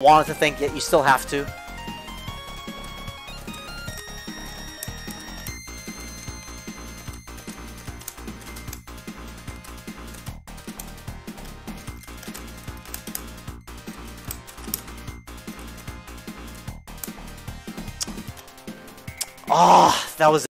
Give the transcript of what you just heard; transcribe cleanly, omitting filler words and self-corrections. Wanted to think, yet you still have to. Ah, that was